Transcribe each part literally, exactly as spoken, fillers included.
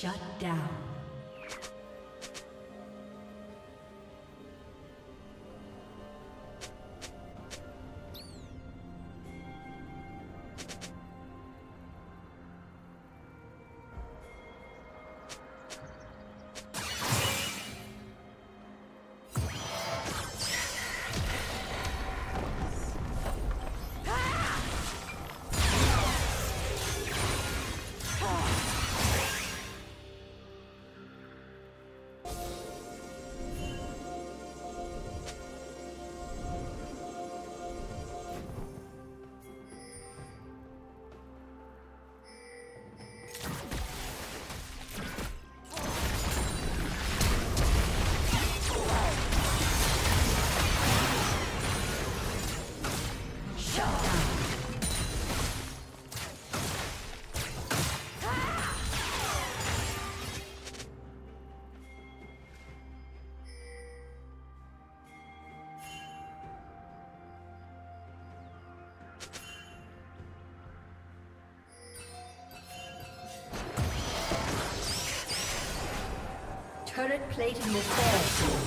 Shut down. Turret plating will fall soon.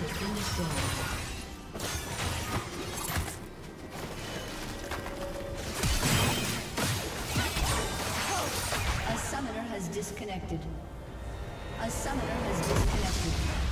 has been destroyed. Disconnected. A summoner has disconnected.